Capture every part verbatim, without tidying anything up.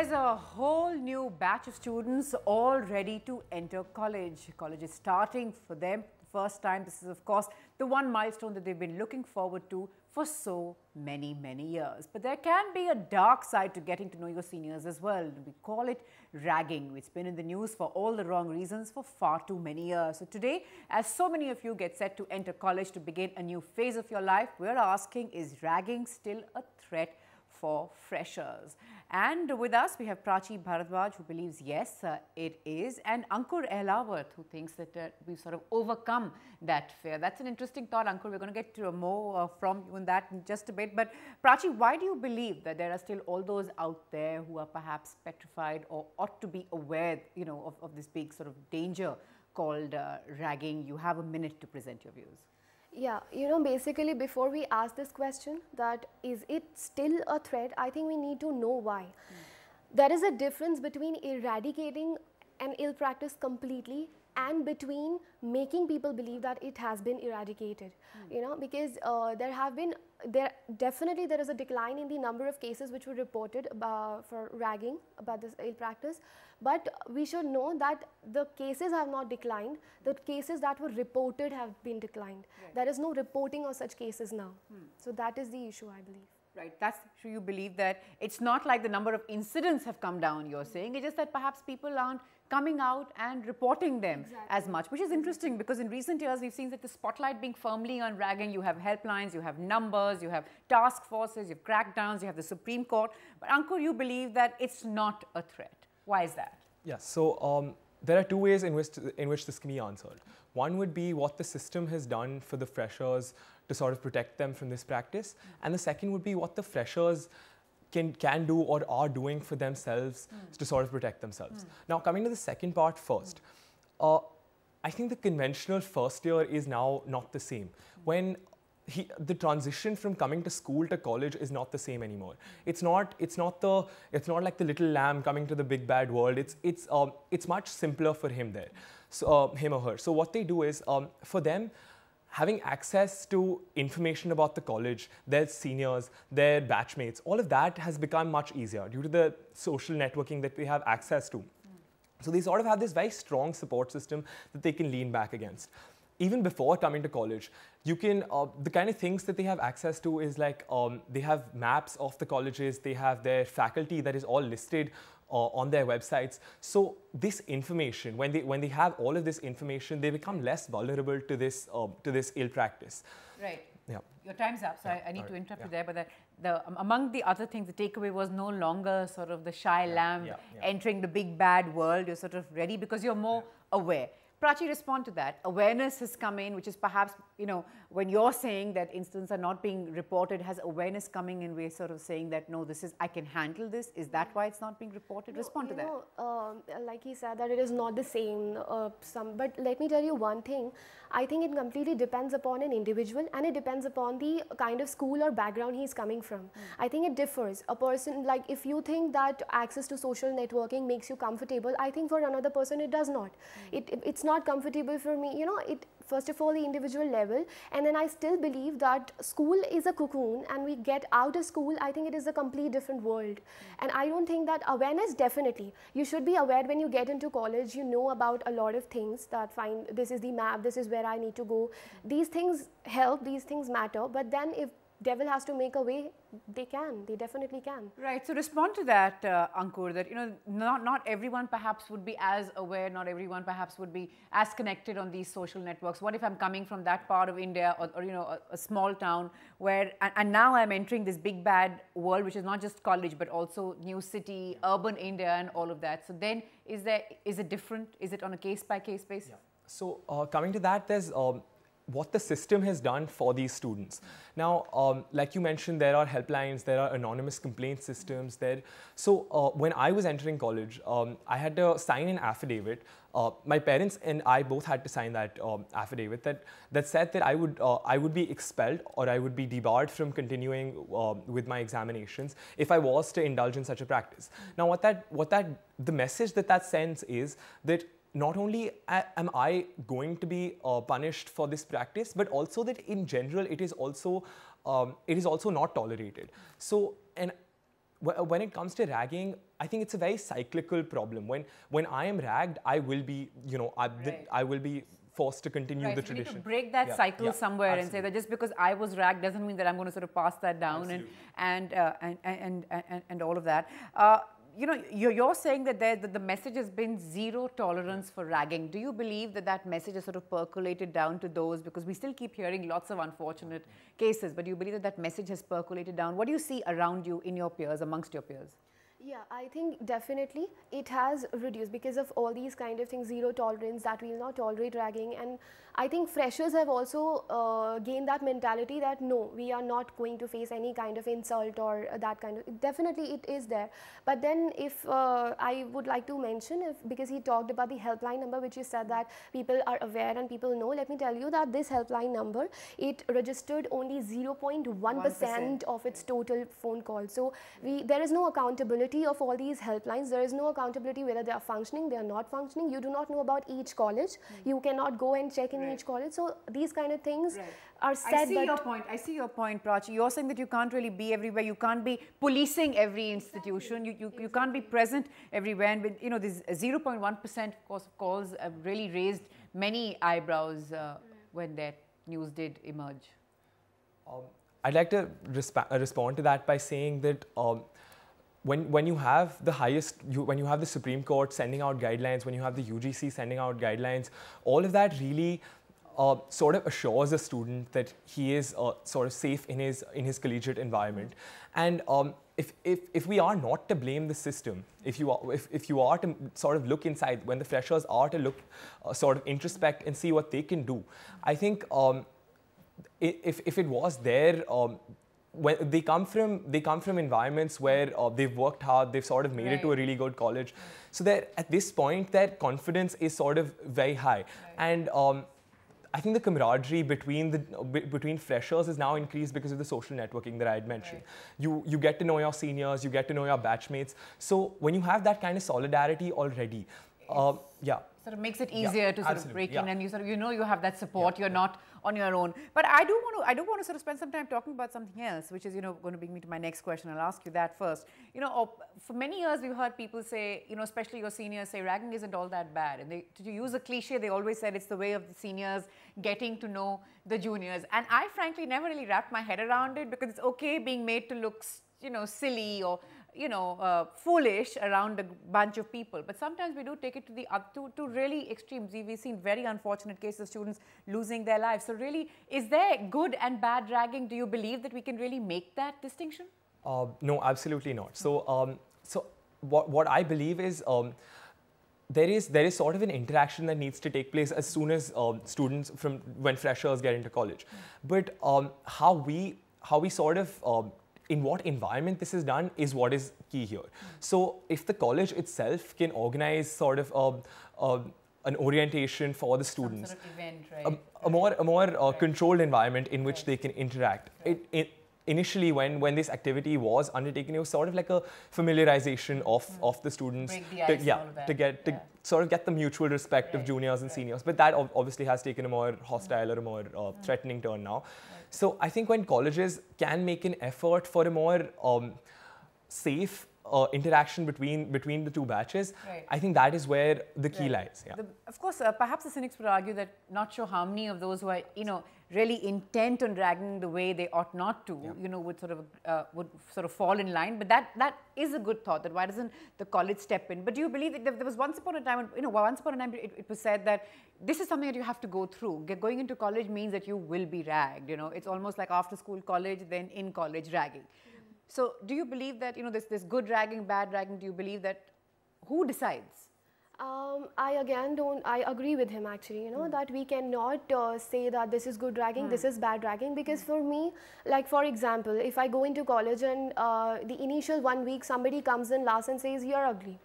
There's a whole new batch of students all ready to enter college. College is starting for them for the first time. This is, of course, the one milestone that they've been looking forward to for so many, many years. But there can be a dark side to getting to know your seniors as well. We call it ragging. It's been in the news for all the wrong reasons for far too many years. So today, as so many of you get set to enter college to begin a new phase of your life, we're asking, is ragging still a threat for freshers? And with us, we have Prachi Bharadwaj, who believes, yes, uh, it is, and Ankur Elawath, who thinks that uh, we've sort of overcome that fear. That's an interesting thought, Ankur. We're going to get to uh, more uh, from you on that in just a bit. But Prachi, why do you believe that there are still all those out there who are perhaps petrified or ought to be aware, you know, of, of this big sort of danger called uh, ragging? You have a minute to present your views. Yeah, you know, basically before we ask this question that is it still a threat, I think we need to know why. Mm. There is a difference between eradicating an ill practice completely and between making people believe that it has been eradicated, mm. you know, because uh, there have been, there definitely there is a decline in the number of cases which were reported about, for ragging, about this ill practice, but we should know that the cases have not declined, the cases that were reported have been declined. Right. There is no reporting of such cases now, mm. so that is the issue, I believe. Right, that's true. You believe that it's not like the number of incidents have come down, you're saying, it's just that perhaps people aren't coming out and reporting them exactly. as much, which is interesting because in recent years we've seen that the spotlight being firmly on ragging. You have helplines, you have numbers, you have task forces, you have crackdowns, you have the Supreme Court. But Ankur, you believe that it's not a threat. Why is that? Yeah, so um, there are two ways in which, to, in which this can be answered. One would be what the system has done for the freshers to sort of protect them from this practice. Mm. And the second would be what the freshers can, can do or are doing for themselves mm. to sort of protect themselves. Mm. Now, coming to the second part first, mm. uh, I think the conventional first year is now not the same. Mm. When he, the transition from coming to school to college is not the same anymore. It's not, it's not, the, it's not like the little lamb coming to the big bad world. It's, it's, um, it's much simpler for him there, so, uh, him or her. So what they do is, um, for them, having access to information about the college, their seniors, their batchmates, all of that has become much easier due to the social networking that they have access to. Mm. So they sort of have this very strong support system that they can lean back against. Even before coming to college, you can, uh, the kind of things that they have access to is like, um, they have maps of the colleges, they have their faculty that is all listed uh, on their websites. So this information, when they, when they have all of this information, they become less vulnerable to this, uh, to this ill practice. Right. Yeah. Your time's up, so yeah, I, I need to interrupt yeah. you there, but the, the, um, among the other things, the takeaway was no longer sort of the shy yeah, lamb yeah, yeah. entering the big bad world. You're sort of ready because you're more yeah. aware. Prachi, respond to that. Awareness has come in, which is perhaps, you know, when you're saying that incidents are not being reported, has awareness coming in, we're sort of saying that, no, this is, I can handle this. Is that why it's not being reported? No, respond to that. You know, uh, like he said, that it is not the same. Uh, some, but let me tell you one thing. I think it completely depends upon an individual and it depends upon the kind of school or background he's coming from. Mm. I think it differs. A person, like if you think that access to social networking makes you comfortable, I think for another person it does not. Mm. It, it, it's not not comfortable for me, you know, it first of all the individual level, and then I still believe that school is a cocoon and we get out of school, I think it is a complete different world. Mm-hmm. And I don't think that awareness, definitely, you should be aware when you get into college, you know about a lot of things that find this is the map, this is where I need to go. Mm-hmm. These things help, these things matter, but then if devil has to make a way, they can, they definitely can. Right, so respond to that, uh, Ankur, that, you know, not, not everyone perhaps would be as aware, not everyone perhaps would be as connected on these social networks. What if I'm coming from that part of India or, or you know, a, a small town where, and, and now I'm entering this big bad world, which is not just college, but also new city, urban India and all of that. So then is there, is it different? Is it on a case by case basis? Yeah. So uh, coming to that, there's, um, what the system has done for these students. Now, um, like you mentioned, there are helplines, there are anonymous complaint systems there. So uh, when I was entering college, um, I had to sign an affidavit. Uh, my parents and I both had to sign that um, affidavit that, that said that I would, uh, I would be expelled or I would be debarred from continuing uh, with my examinations if I was to indulge in such a practice. Now, what that, what that, the message that that sends is that not only am I going to be uh, punished for this practice, but also that in general it is also um, it is also not tolerated. So, and when it comes to ragging, I think it's a very cyclical problem. When when I am ragged, I will be, you know, I, right. th I will be forced to continue right, the so tradition. You need to break that yeah, cycle yeah, somewhere absolutely. And say that just because I was ragged doesn't mean that I'm going to sort of pass that down and and, uh, and and and and all of that. Uh, you know, you're, you're saying that, there, that the message has been zero tolerance for ragging. Do you believe that that message is sort of percolated down to those, because we still keep hearing lots of unfortunate cases, but do you believe that that message has percolated down? What do you see around you, in your peers, amongst your peers? Yeah, I think definitely it has reduced because of all these kind of things, zero tolerance, that we will not tolerate ragging. And I think freshers have also uh, gained that mentality that no, we are not going to face any kind of insult or that kind of, definitely it is there. But then if uh, I would like to mention, if, because he talked about the helpline number, which you said that people are aware and people know, let me tell you that this helpline number, it registered only zero point one percent of its total phone call. So we, there is no accountability of all these helplines. There is no accountability whether they are functioning, they are not functioning. You do not know about each college. Mm-hmm. You cannot go and check in right. each college. So these kind of things right. are said. I see but your point. I see your point, Prachi. You're saying that you can't really be everywhere. You can't be policing every institution. Exactly. You, you, exactly. you can't be present everywhere. And with, you know, this zero point one percent course of calls have really raised many eyebrows uh, right. when that news did emerge. Um, I'd like to resp respond to that by saying that um, When, when you have the highest, you, when you have the Supreme Court sending out guidelines, when you have the U G C sending out guidelines, all of that really uh, sort of assures a student that he is uh, sort of safe in his, in his collegiate environment. And um, if, if, if we are not to blame the system, if you, are, if, if you are to sort of look inside, when the freshers are to look, uh, sort of introspect and see what they can do, I think um, if, if it was there, um, When they come from they come from environments where uh, they've worked hard, they've sort of made right. it to a really good college, so that at this point their confidence is sort of very high, right. and um, I think the camaraderie between the between freshers is now increased because of the social networking that I had mentioned. Right. You you get to know your seniors, you get to know your batchmates. So when you have that kind of solidarity already, uh, yeah. sort of makes it easier yeah, to sort of break yeah. in, and you sort of, you know, you have that support, yeah, you're yeah. not on your own. But I do want to I do want to sort of spend some time talking about something else, which is, you know, going to bring me to my next question. I'll ask you that first. You know, for many years we've heard people say, you know, especially your seniors say, ragging isn't all that bad. And they, to use a cliche, they always said it's the way of the seniors getting to know the juniors. And I frankly never really wrapped my head around it, because it's okay being made to look, you know, silly or, you know, uh, foolish around a bunch of people. But sometimes we do take it to the up to, to really extremes. We've seen very unfortunate cases of students losing their lives. So really, is there good and bad ragging? Do you believe that we can really make that distinction? Uh, no, absolutely not. So, um, so what, what I believe is, um, There is, there is sort of an interaction that needs to take place as soon as um, students from when freshers get into college. But um, how we how we sort of um, in what environment this is done is what is key here. So if the college itself can organize sort of a, a, an orientation for the students, sort of event, right? a, a more a more uh, right. controlled environment in which right. they can interact. Right. It, it, Initially, when, when this activity was undertaken, it was sort of like a familiarization of, mm. of the students the to, yeah, to, get, to yeah. sort of get the mutual respect right. of juniors and right. seniors. But that obviously has taken a more hostile mm. or a more uh, mm. threatening turn now. Right. So I think when colleges can make an effort for a more um, safe Uh, interaction between between the two batches, right. I think that is where the key right. lies. Yeah. The, of course, uh, perhaps the cynics would argue that not sure how many of those who are, you know, really intent on ragging the way they ought not to, yeah. you know, would sort of uh, would sort of fall in line. But that that is a good thought. That why doesn't the college step in? But do you believe that there was once upon a time, when, you know, once upon a time it, it was said that this is something that you have to go through. Get, going into college means that you will be ragged. You know, it's almost like after school college, then in college ragging. So do you believe that, you know, this, this good ragging, bad ragging, do you believe that, who decides? Um, I again don't, I agree with him actually, you know, mm. that we cannot uh, say that this is good ragging, mm. this is bad ragging, because mm. for me, like for example, if I go into college and uh, the initial one week somebody comes in last and says, you're ugly.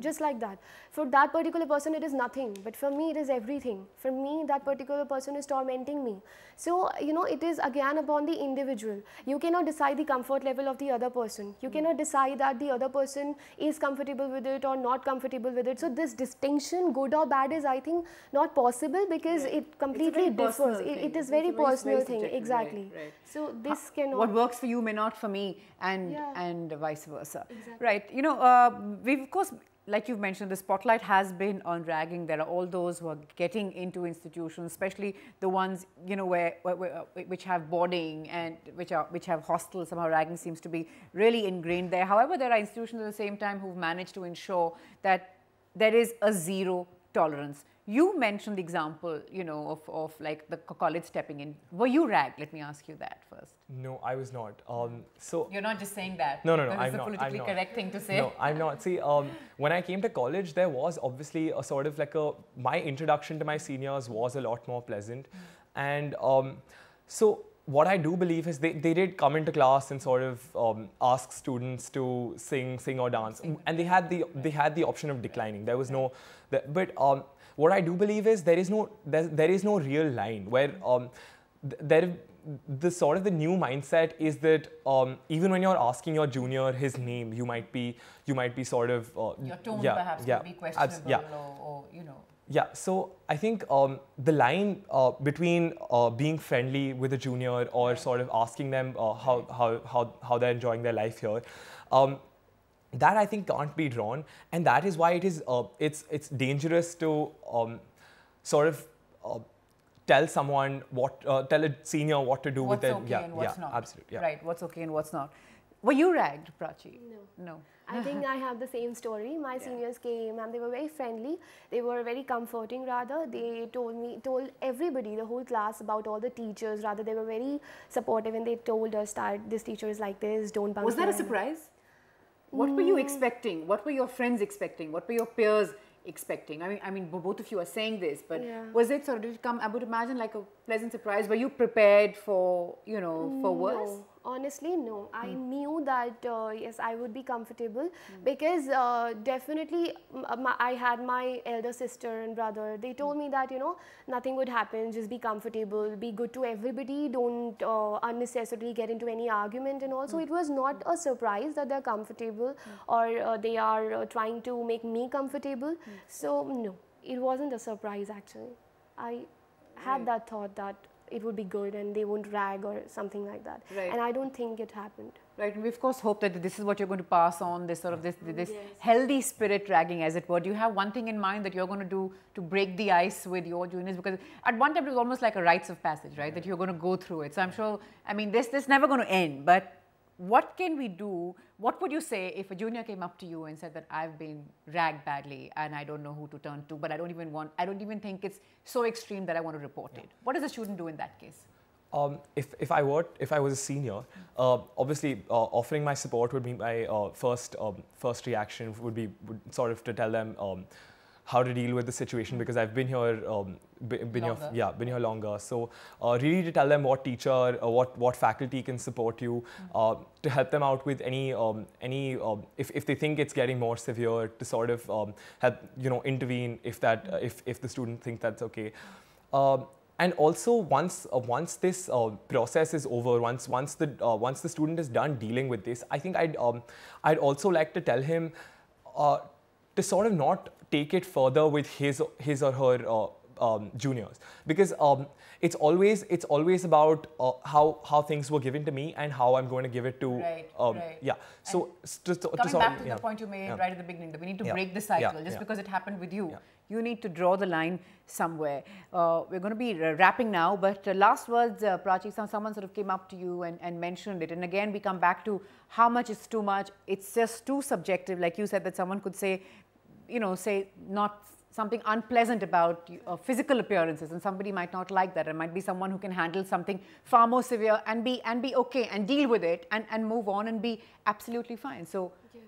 just like that. For that particular person, it is nothing, but for me, it is everything. For me, that particular person is tormenting me. So, you know, it is again upon the individual. You cannot decide the comfort level of the other person. You cannot decide that the other person is comfortable with it or not comfortable with it. So, this distinction, good or bad, is, I think, not possible because yeah. it completely differs. It, it is very, very personal very thing, exactly. Right, right. So, this ha cannot... What works for you may not for me, and, yeah. and vice versa. Exactly. Right. You know, uh, we've, of course, like you've mentioned, the spotlight has been on ragging. There are all those who are getting into institutions, especially the ones, you know, where, where, where which have boarding and which are which have hostels. Somehow ragging seems to be really ingrained there. However, there are institutions at the same time who've managed to ensure that there is a zero tolerance. You mentioned the example, you know, of, of like the college stepping in. Were you ragged? Let me ask you that first. No, I was not. Um, so you're not just saying that. No, no, no, I'm not. It's a politically correct thing to say. No, I'm not. See, um, when I came to college, there was obviously a sort of like a, my introduction to my seniors was a lot more pleasant. And um, so what I do believe is they, they did come into class and sort of um, ask students to sing, sing or dance. And they had the, they had the option of declining. There was no, but um, what I do believe is there is no there, there is no real line where um, th there the sort of the new mindset is that um, even when you're asking your junior his name, you might be you might be sort of uh, your tone yeah, perhaps yeah, could be questionable yeah. or, or you know. Yeah, so I think um, the line uh, between uh, being friendly with a junior or sort of asking them uh, how how how how they're enjoying their life here. Um, That I think can't be drawn, and that is why it is uh, it's it's dangerous to um, sort of uh, tell someone what uh, tell a senior what to do what's with their okay yeah and what's yeah not. Absolutely yeah. Right, what's okay and what's not. Were you ragged, Prachi? No. No. I think I have the same story. My yeah. seniors came and they were very friendly. They were very comforting rather. They told me, told everybody, the whole class about all the teachers rather. They were very supportive and they told us that this teacher is like this, don't bunk. Was that a surprise? What were you expecting? What were your friends expecting? What were your peers expecting? I mean, I mean, both of you are saying this, but yeah. was it sort of, did it come, I would imagine, like a pleasant surprise? Were you prepared for, you know, for worse? No. Honestly, no. I mm. knew that, uh, yes, I would be comfortable mm. because uh, definitely my, I had my elder sister and brother. They told mm. me that, you know, nothing would happen. Just be comfortable. Be good to everybody. Don't uh, unnecessarily get into any argument. And also, mm. it was not mm. a surprise that they're comfortable mm. or uh, they are uh, trying to make me comfortable. Mm. So, no, it wasn't a surprise, actually. I had mm. that thought that it would be good and they won't rag or something like that. Right. And I don't think it happened. Right, and we of course hope that this is what you're going to pass on, this sort of this this yes. healthy spirit ragging, as it were. Do you have one thing in mind that you're going to do to break the ice with your juniors? Because at one time it was almost like a rites of passage, right? That you're going to go through it. So I'm sure, I mean, this this never going to end. But what can we do? What would you say if a junior came up to you and said that I've been ragged badly and I don't know who to turn to, but I don't even want, I don't even think it's so extreme that I want to report yeah. it. What does a student do in that case? Um, if, if I were, if I was a senior, uh, obviously uh, offering my support would be my uh, first um, first reaction would be would sort of to tell them um, how to deal with the situation because I've been here, um, been longer. here, yeah, been here longer. So uh, really to tell them what teacher, uh, what what faculty can support you, mm-hmm. uh, to help them out with any um, any um, if if they think it's getting more severe, to sort of um, help you know intervene if that uh, if if the student thinks that's okay. Um, And also, once uh, once this uh, process is over, once once the uh, once the student is done dealing with this, I think I'd um, I'd also like to tell him uh, to sort of not take it further with his his or her uh, um, juniors, because um, it's always it's always about uh, how how things were given to me and how I'm going to give it to right, um, right. yeah. So to, to, coming to back of, to yeah. the point you made yeah. right at the beginning, that we need to yeah. break the cycle yeah. just yeah. because it happened with you. Yeah. You need to draw the line somewhere. Uh, we're going to be wrapping now, but uh, last words, uh, Prachi, someone sort of came up to you and, and mentioned it. And again, we come back to how much is too much. It's just too subjective. Like you said, that someone could say, you know, say not something unpleasant about uh, physical appearances, and somebody might not like that. It might be someone who can handle something far more severe and be, and be okay and deal with it and, and move on and be absolutely fine. So yeah.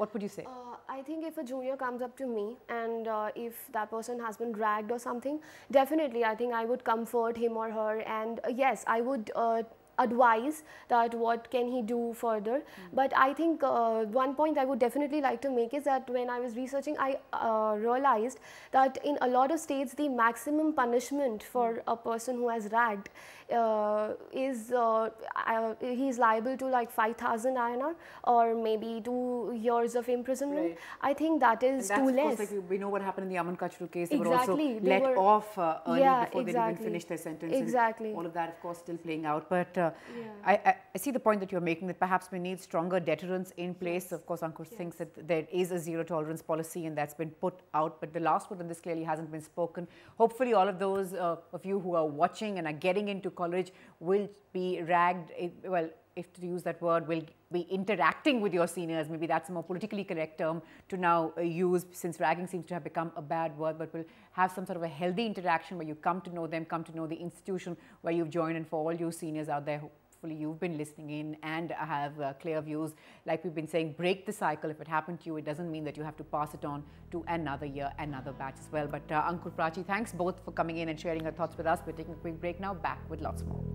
what would you say? Uh, I think if a junior comes up to me and uh, if that person has been ragged or something, definitely I think I would comfort him or her, and uh, yes, I would uh, advice that what can he do further. Mm-hmm. But I think uh, one point I would definitely like to make is that when I was researching, I uh, realized that in a lot of states the maximum punishment for a person who has ragged uh, is uh, uh, he's liable to like five thousand I N R or maybe two years of imprisonment. Right. I think that is too less. Course, like we, we know what happened in the Amankachuru case. They exactly. were also they let were, off uh, early yeah, before exactly. they even finished their sentence. Exactly. All of that, of course, still playing out. But uh, yeah. I, I see the point that you're making, that perhaps we need stronger deterrence in place. Yes. Of course, Ankur yes. thinks that there is a zero tolerance policy and that's been put out. But the last word on this clearly hasn't been spoken. Hopefully, all of those uh, of you who are watching and are getting into college will be ragged, well, if to use that word, will be interacting with your seniors. Maybe that's a more politically correct term to now uh, use, since ragging seems to have become a bad word, but will have some sort of a healthy interaction where you come to know them, come to know the institution where you've joined. And for all you seniors out there, hopefully you've been listening in and have uh, clear views. Like we've been saying, break the cycle. If it happened to you, it doesn't mean that you have to pass it on to another year, another batch as well. But uh, Ankur, Prachi, thanks both for coming in and sharing your thoughts with us. We're taking a quick break now, back with lots more.